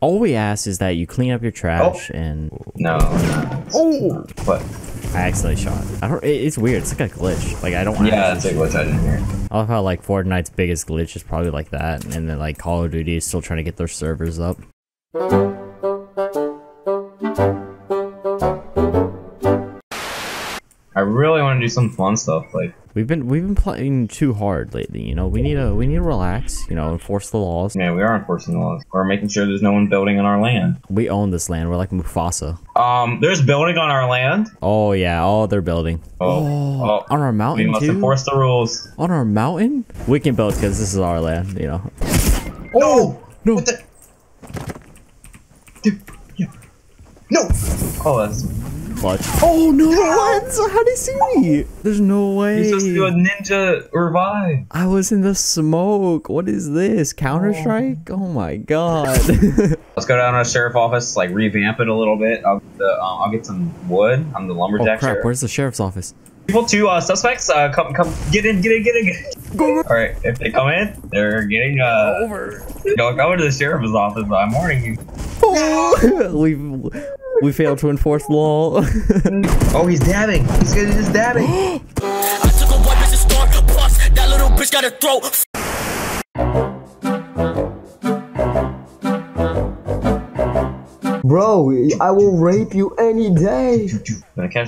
All we ask is that you clean up your trash and... No. Oh! What? I accidentally shot. It's weird. It's like a glitch. Like, I don't want to... Yeah, that's a glitch I didn't hear. I love how, like, Fortnite's biggest glitch is probably like that. And then, like, Call of Duty is still trying to get their servers up. I really want to do some fun stuff, like... We've been playing too hard lately, you know. We need to relax, you know, enforce the laws. Yeah, we are enforcing the laws. We're making sure there's no one building on our land. We own this land. We're like Mufasa. There's building on our land. Oh yeah. Oh, they're building. Oh. On our mountain too. We must enforce the rules. On our mountain? We can build because this is our land, you know. Oh no! What the? Dude, yeah. No. Oh, that's. Clutch. Oh no! What? How did he see me? There's no way. You're supposed to do a ninja revive. I was in the smoke. What is this? Counter-Strike? Oh my god. Let's go down to the sheriff's office. Like revamp it a little bit. I'll get some wood. I'm the lumberjack. Oh crap! Sheriff. Where's the sheriff's office? People to suspects. Come, get in. Go. All right. If they come in, they're getting over. Go to the sheriff's office. I'm warning you. Oh, we failed to enforce law. Oh, he's dabbing. He's just dabbing. I took a weapon to start a bus. That little bitch got a throat. Bro, I will rape you any day.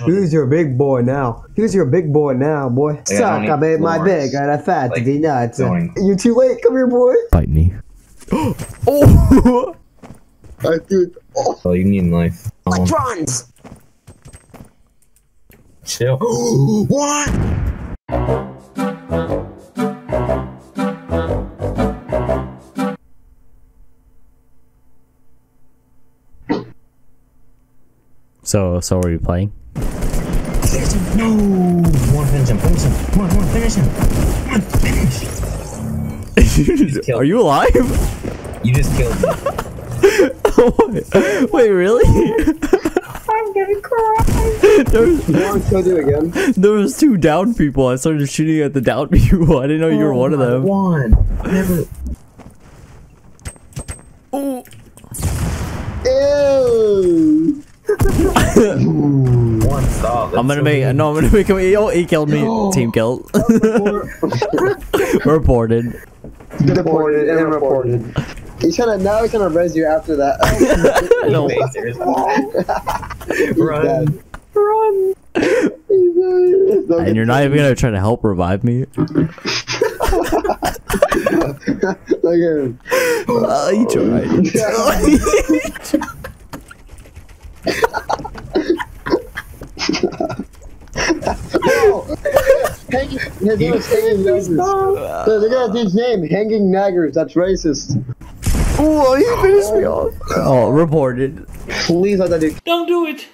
Who's your big boy now? Who's your big boy now, boy? Suck, I made my big. I fat to be nuts. You too late. Come here, boy. Bite me. Oh. I do it. Oh, you need life. Electrons! Chill. What? So are you playing? Finish him! No! One finish him! Are you alive? You just killed me. Wait, really? I'm gonna cry. There was two down people. I started shooting at the down people. I didn't know you were one of them. Oh. Ew. I'm gonna make him. Oh, he killed me. Team kill. Reported. He's gonna res you after that. No. Run. And you're not even gonna try to help revive me. Look at him. You tried. They gotta teach name, hanging naggers. That's racist. Oh, you finished me off. Oh, reported. Please let that dude. Don't do it.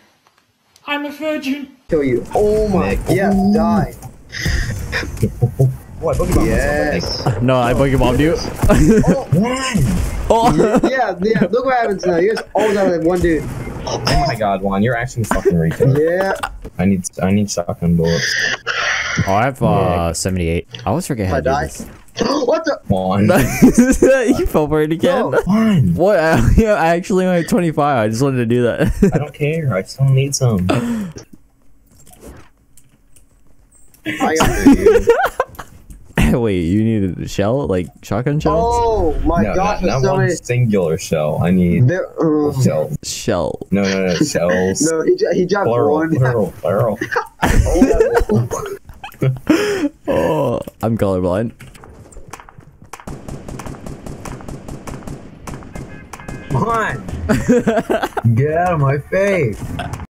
I'm a virgin. Kill you. Oh my god. Yeah, die. What? Boogie yes. Bomb. No, I boogie bombed you. Yeah. Look what happens now. You guys always have like one dude. Oh my god, Juan, you're actually fucking ridiculous. Yeah. I need shotgun bullets. Oh, I have 78. I always forget how to do this. What the? Juan. You fell for it again. No, Juan. What? I actually only had 25. I just wanted to do that. I don't care. I still need some. I got you. Wait, you needed a shell? Like shotgun shells? Oh my gosh. Not one singular shell. I need shell. Shell. No, shells. No, he dropped one. Plural. Oh, I'm colorblind. Come on! Get out of my face!